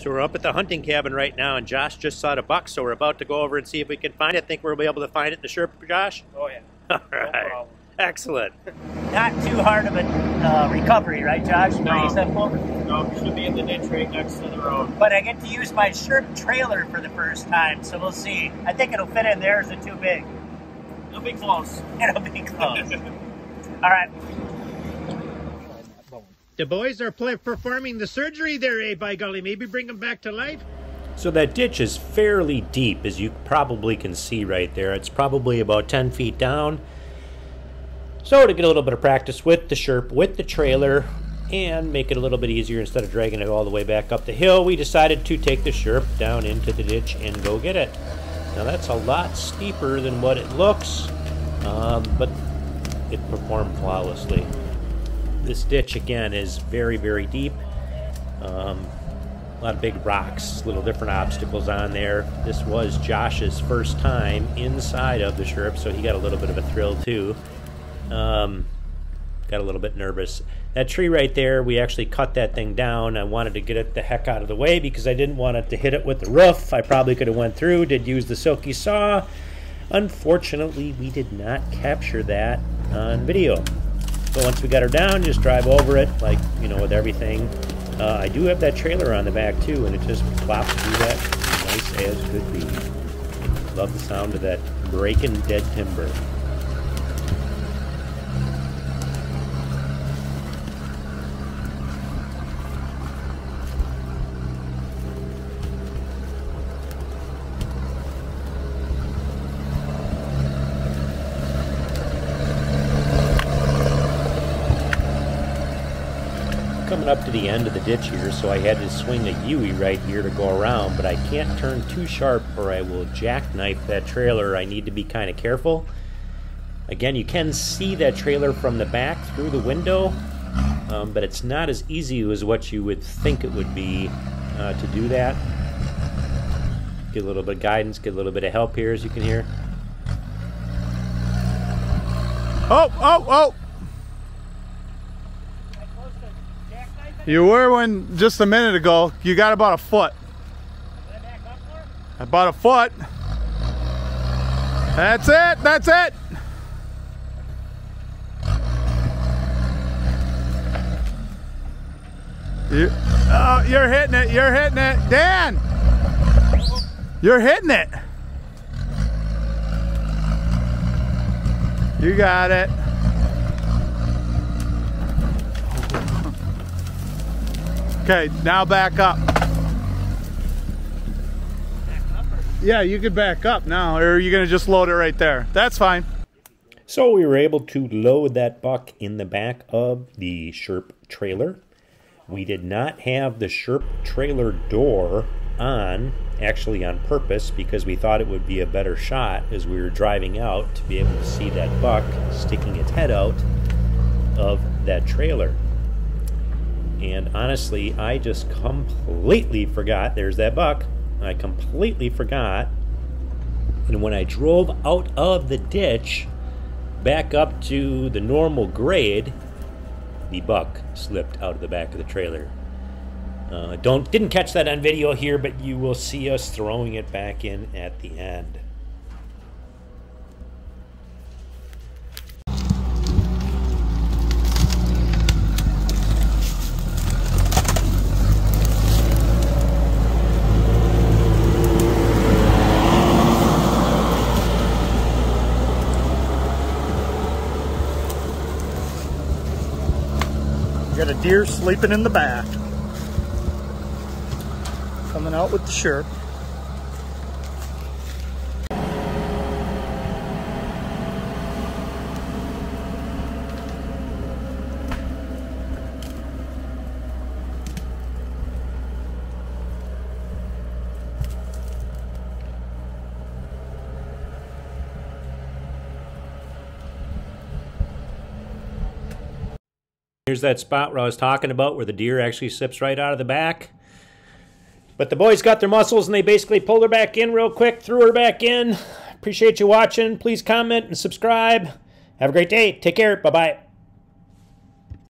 So we're up at the hunting cabin right now, and Josh just saw a buck, so we're about to go over and see if we can find it. I think we'll be able to find it in the Sherp, Josh? Oh, yeah. All right. No problem. Excellent. Not too hard of a recovery, right, Josh? No. No, should be in the ditch right next to the road. But I get to use my Sherp trailer for the first time, so we'll see. I think it'll fit in there. Is it too big? It'll be close. It'll be close. All right. The boys are performing the surgery there, eh, by golly? Maybe bring them back to life? So that ditch is fairly deep, as you probably can see right there. It's probably about 10 feet down. So to get a little bit of practice with the Sherp, with the trailer, and make it a little bit easier instead of dragging it all the way back up the hill, we decided to take the Sherp down into the ditch and go get it. Now that's a lot steeper than what it looks, but it performed flawlessly. This ditch, again, is very, very deep. A lot of big rocks, little different obstacles on there. This was Josh's first time inside of the Sherp, so he got a little bit of a thrill too. Got a little bit nervous. That tree right there, we actually cut that thing down. I wanted to get it the heck out of the way because I didn't want it to hit it with the roof. I probably could have went through, did use the silky saw. Unfortunately, we did not capture that on video. So once we got her down, just drive over it, like, you know, with everything. I do have that trailer on the back too, and it just plops through that nice as could be. Love the sound of that breaking dead timber. Coming up to the end of the ditch here, so I had to swing a Yui right here to go around, but I can't turn too sharp or I will jackknife that trailer. I need to be kind of careful. Again, you can see that trailer from the back through the window, but it's not as easy as what you would think it would be to do that. Get a little bit of guidance, get a little bit of help here, as you can hear. Oh, oh, oh! You were when just a minute ago. You got about a foot. Did I back up more? About a foot. That's it. That's it. You're hitting it. You're hitting it, Dan. You're hitting it. You got it. Okay, now back up. Yeah, you could back up now, or you're going to just load it right there. That's fine. So we were able to load that buck in the back of the Sherp trailer. We did not have the Sherp trailer door on, actually on purpose, because we thought it would be a better shot as we were driving out to be able to see that buck sticking its head out of that trailer. And honestly, I just completely forgot. There's that buck. I completely forgot. And when I drove out of the ditch, back up to the normal grade, the buck slipped out of the back of the trailer. Didn't catch that on video here, but you will see us throwing it back in at the end. Got a deer sleeping in the back. Coming out with the Sherp. Here's that spot where I was talking about where the deer actually slips right out of the back. But the boys got their muscles and they basically pulled her back in real quick, threw her back in. Appreciate you watching. Please comment and subscribe. Have a great day. Take care. Bye-bye.